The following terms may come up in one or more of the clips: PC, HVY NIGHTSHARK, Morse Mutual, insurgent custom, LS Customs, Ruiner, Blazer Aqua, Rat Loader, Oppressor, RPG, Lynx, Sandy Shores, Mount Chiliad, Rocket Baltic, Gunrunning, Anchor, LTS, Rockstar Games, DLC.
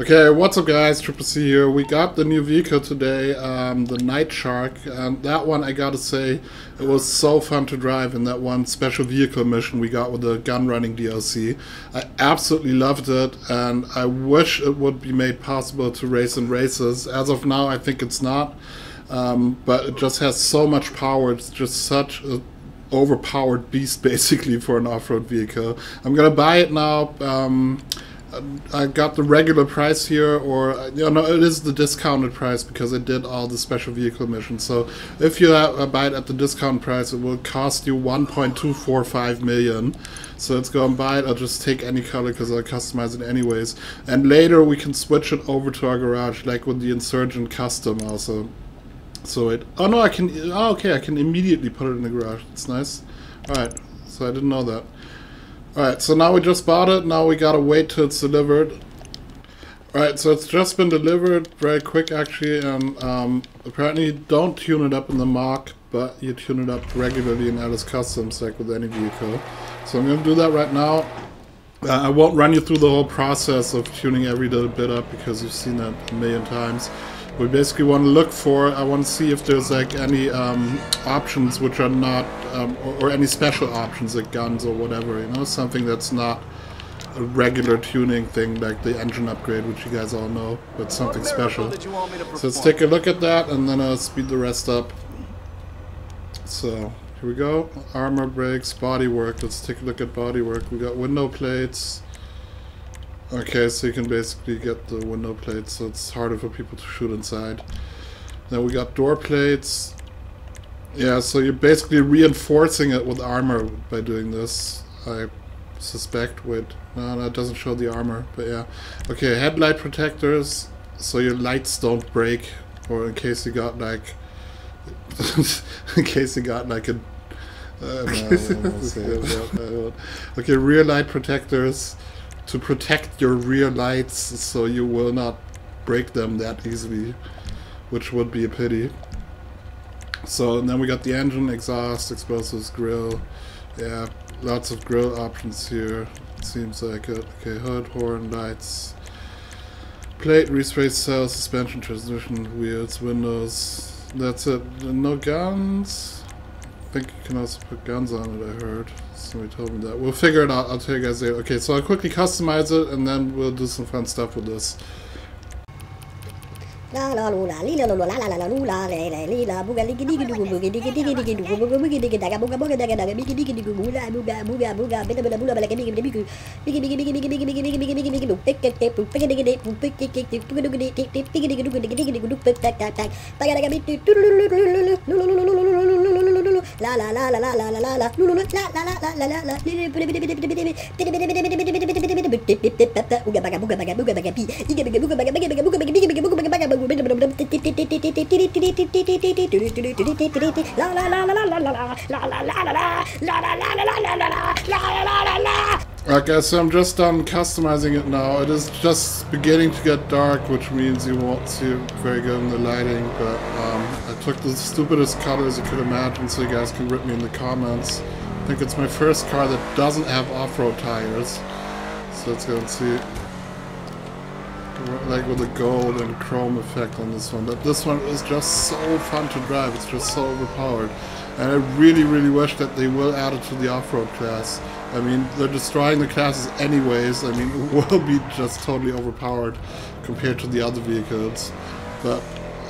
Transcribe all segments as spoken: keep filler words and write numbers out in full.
Okay, what's up guys, Triple C here. We got the new vehicle today, um, the Nightshark, and that one, I gotta say, it was so fun to drive in that one special vehicle mission we got with the Gunrunning D L C. I absolutely loved it, and I wish it would be made possible to race in races. As of now, I think it's not, um, but it just has so much power. It's just such a overpowered beast, basically, for an off-road vehicle. I'm gonna buy it now. Um, I got the regular price here, or you know, it is the discounted price because I did all the special vehicle missions. So if you buy it at the discount price, it will cost you one point two four five million. So let's go and buy it. I'll just take any color because I'll customize it anyways. And later we can switch it over to our garage, like with the Insurgent Custom also. So it. Oh no, I can. Oh, okay, I can immediately put it in the garage. It's nice. All right. So I didn't know that. Alright, so now we just bought it, now we gotta wait till it's delivered. Alright, so it's just been delivered, very quick actually, and um, apparently you don't tune it up in the mock, but you tune it up regularly in L S Customs, like with any vehicle. So I'm gonna do that right now. Uh, I won't run you through the whole process of tuning every little bit up, because you've seen that a million times. We basically want to look for, I want to see if there's like any um, options which are not, um, or, or any special options like guns or whatever, you know, something that's not a regular tuning thing like the engine upgrade, which you guys all know, but something special. So let's take a look at that and then I'll speed the rest up. So here we go, armor brakes, bodywork, let's take a look at bodywork. We got window plates. Okay, so you can basically get the window plates, so it's harder for people to shoot inside. Then we got door plates. Yeah, so you're basically reinforcing it with armor by doing this, I suspect. Wait, no, that doesn't show the armor, but yeah. Okay, headlight protectors, so your lights don't break, or in case you got like... in case you got like a... Uh, no, okay, rear light protectors. To protect your rear lights so you will not break them that easily, which would be a pity. So, and then we got the engine, exhaust, explosives, grill. Yeah, lots of grill options here, seems like it. Okay, hood, horn, lights, plate, restraint cell, suspension, transmission, wheels, windows. That's it. No guns. I think you can also put guns on it, I heard. Somebody told me that. We'll figure it out. I'll tell you guys later. Okay, so I'll quickly customize it and then we'll do some fun stuff with this. La la la la la la la la la la la la la la. Okay, so I'm just done customizing it now. It is just beginning to get dark, which means you won't see it very good in the lighting, but um, I took the stupidest colors you could imagine, so you guys can rip me in the comments. I think it's my first car that doesn't have off-road tires. So let's go and see. Like with the gold and chrome effect on this one. But this one is just so fun to drive. It's just so overpowered. And I really, really wish that they will add it to the off-road class. I mean, they're destroying the classes anyways. I mean, it will be just totally overpowered compared to the other vehicles. But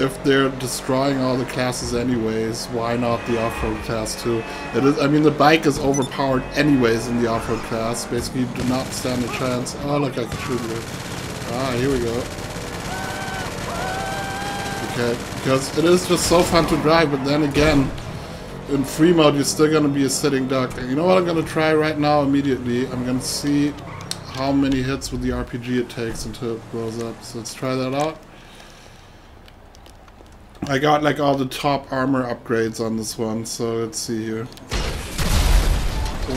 if they're destroying all the classes anyways, why not the off-road class too? It is, I mean, the bike is overpowered anyways in the off-road class. Basically, you do not stand a chance. Oh, look, I can shoot you. Ah, here we go. Okay, because it is just so fun to drive, but then again, in free mode, you're still going to be a sitting duck. And you know what I'm going to try right now immediately? I'm going to see how many hits with the R P G it takes until it blows up. So let's try that out. I got like all the top armor upgrades on this one. So let's see here.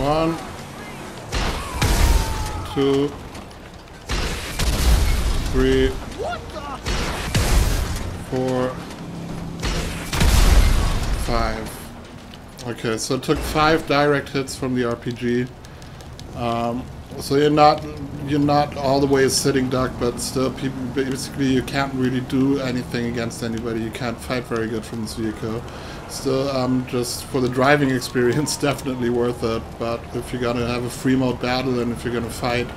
One. Two. Three. Four. Five. Okay, so it took five direct hits from the R P G. Um, So you're not you're not all the way a sitting duck, but still, people, basically you can't really do anything against anybody. You can't fight very good from this vehicle. Still, um, just for the driving experience, definitely worth it. But if you're gonna have a free mode battle and if you're gonna fight,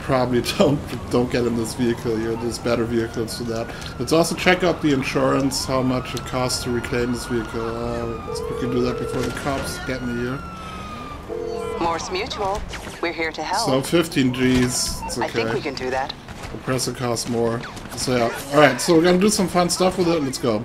probably don't don't get in this vehicle. You know, there's better vehicles for that. Let's also check out the insurance, how much it costs to reclaim this vehicle. Uh, let's quickly do that before the cops get me here. Morse Mutual, we're here to help. So fifteen G's, it's okay. I think we can do that. Oppressor costs more. So yeah, alright, so we're gonna do some fun stuff with it, let's go.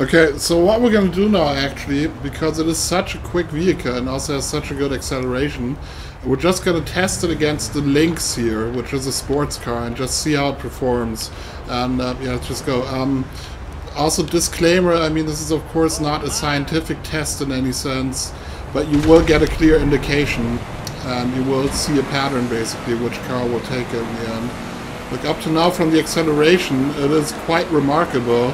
Okay, so what we're gonna do now actually, because it is such a quick vehicle and also has such a good acceleration, we're just gonna test it against the Lynx here, which is a sports car, and just see how it performs. And uh, yeah, let's just go. Um, also, disclaimer, I mean, this is of course not a scientific test in any sense, but you will get a clear indication, and you will see a pattern basically which car will take it in the end. Look, up to now from the acceleration, it is quite remarkable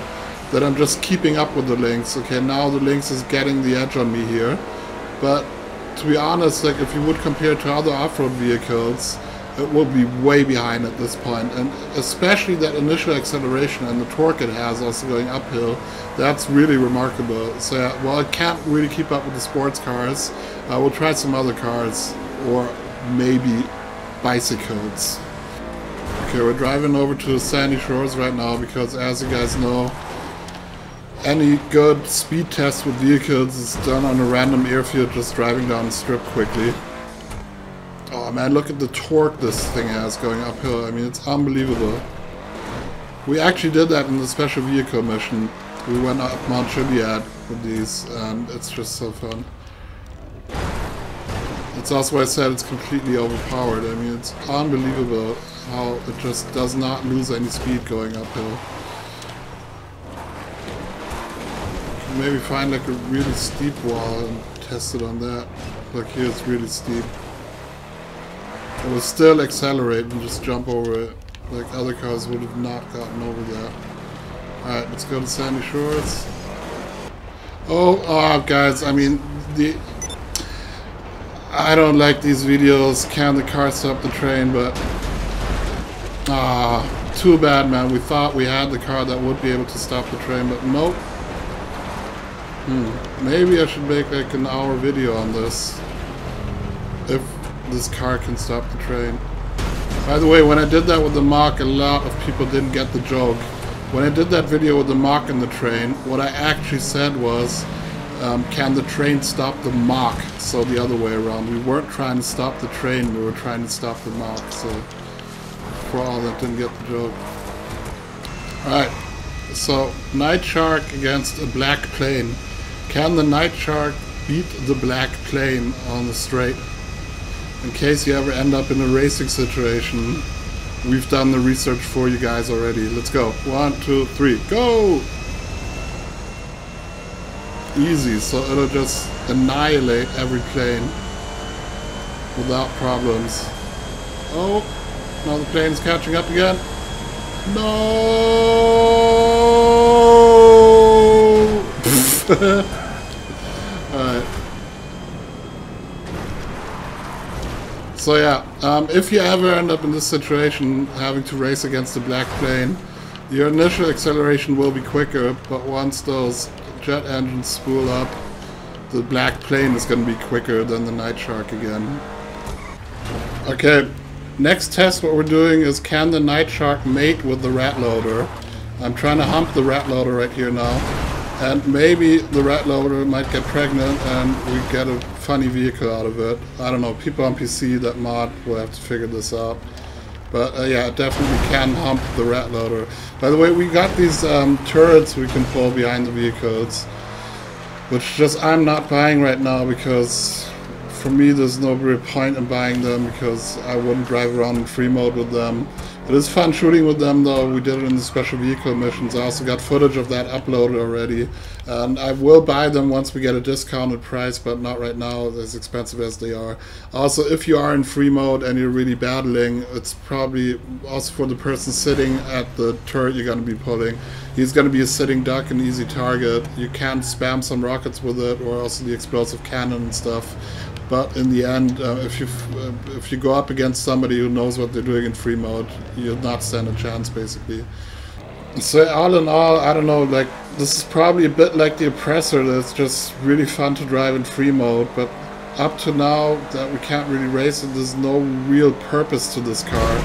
that I'm just keeping up with the Lynx. Okay, now the Lynx is getting the edge on me here, but to be honest, like if you would compare it to other off-road vehicles, it will be way behind at this point, and especially that initial acceleration and the torque it has also going uphill, that's really remarkable. So yeah, well, I can't really keep up with the sports cars. I uh, will try some other cars, or maybe bicycles. Okay, we're driving over to Sandy Shores right now because, as you guys know, any good speed test with vehicles is done on a random airfield, just driving down the strip quickly. Oh man, look at the torque this thing has going uphill. I mean, it's unbelievable. We actually did that in the special vehicle mission. We went up Mount Chiliad with these, and it's just so fun. It's also why I said it's completely overpowered. I mean, it's unbelievable how it just does not lose any speed going uphill. Maybe find like a really steep wall and test it on that. Like here it's really steep. It will still accelerate and just jump over it. Like other cars would have not gotten over that. Alright, let's go to Sandy Shores. Oh, oh guys, I mean, the I don't like these videos. Can the car stop the train? But ah, too bad man. We thought we had the car that would be able to stop the train, but nope. Hmm, maybe I should make like an hour video on this, if this car can stop the train. By the way, when I did that with the Mach, a lot of people didn't get the joke. When I did that video with the Mach and the train, what I actually said was, um, can the train stop the Mach? So the other way around. We weren't trying to stop the train, we were trying to stop the Mach, so for all that didn't get the joke. Alright, so Nightshark against a black plane. Can the Nightshark beat the black plane on the straight? In case you ever end up in a racing situation, we've done the research for you guys already. Let's go. One, two, three, go! Easy, so it'll just annihilate every plane without problems. Oh, now the plane's catching up again. No! So yeah, um, if you ever end up in this situation, having to race against a black plane, your initial acceleration will be quicker, but once those jet engines spool up, the black plane is going to be quicker than the Nightshark again. Okay, next test what we're doing is, can the Nightshark mate with the Rat Loader? I'm trying to hump the Rat Loader right here now, and maybe the Rat Loader might get pregnant and we get a funny vehicle out of it. I don't know, people on P C that mod will have to figure this out. But uh, yeah, it definitely can hump the Rat Loader. By the way, we got these um, turrets we can pull behind the vehicles, which just I'm not buying right now because for me there's no real point in buying them because I wouldn't drive around in free mode with them. It is fun shooting with them though. We did it in the special vehicle missions. I also got footage of that uploaded already. And I will buy them once we get a discounted price, but not right now, as expensive as they are. Also, if you are in free mode and you're really battling, it's probably also for the person sitting at the turret you're going to be pulling. He's going to be a sitting duck, an easy target. You can spam some rockets with it or also the explosive cannon and stuff. but in the end, uh, if you uh, if you go up against somebody who knows what they're doing in free mode, you'll not stand a chance, basically. So all in all, I don't know, like, this is probably a bit like the Oppressor, that's just really fun to drive in free mode, but up to now, that we can't really race it, there's no real purpose to this car.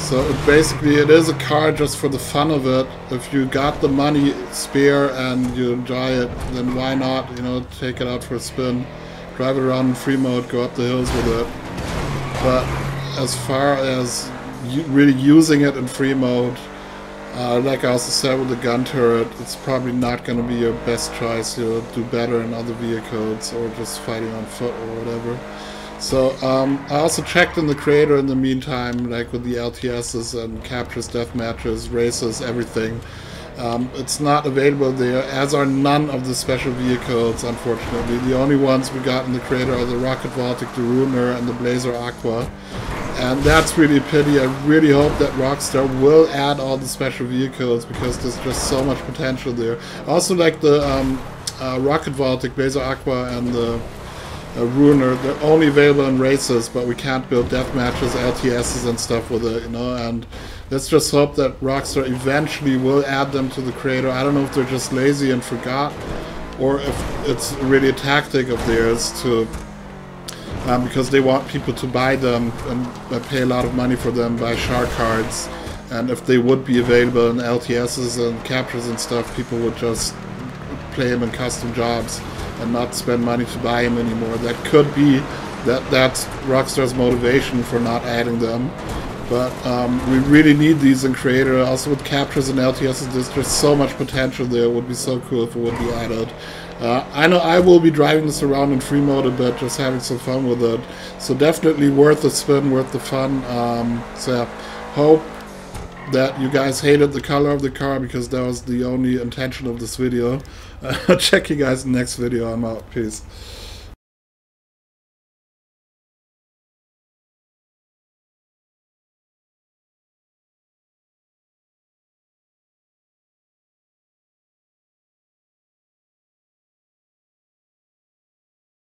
So it basically, it is a car just for the fun of it. If you got the money spare and you enjoy it, then why not, you know, take it out for a spin, drive it around in free mode, go up the hills with it. But as far as you really using it in free mode, Uh, like I also said with the gun turret, it's probably not going to be your best choice. You'll do better in other vehicles or just fighting on foot or whatever. So um, I also checked in the creator in the meantime, like with the L T Ss and captures, death matches, races, everything. Um, it's not available there, as are none of the special vehicles, unfortunately. The only ones we got in the creator are the Rocket Baltic, the Ruiner, and the Blazer Aqua. And that's really a pity. I really hope that Rockstar will add all the special vehicles, because there's just so much potential there. Also, like the um, uh, Rocket Baltic, Blazer Aqua, and the uh, Ruiner, they're only available in races, but we can't build deathmatches, L T Ss, and stuff with it, you know. And let's just hope that Rockstar eventually will add them to the creator. I don't know if they're just lazy and forgot, or if it's really a tactic of theirs to. Um, because they want people to buy them and uh, pay a lot of money for them, buy shark cards, and if they would be available in L T Ss and captures and stuff, people would just play them in custom jobs and not spend money to buy them anymore. That could be that that's Rockstar's motivation for not adding them, but um, we really need these in creator. Also with captures and L T Ss, there's just so much potential there. It would be so cool if it would be added. Uh, I know I will be driving this around in free mode a bit, just having some fun with it. So definitely worth the spin, worth the fun. Um, so yeah, hope that you guys hated the color of the car, because that was the only intention of this video. Uh, check you guys in the next video. I'm out. Peace.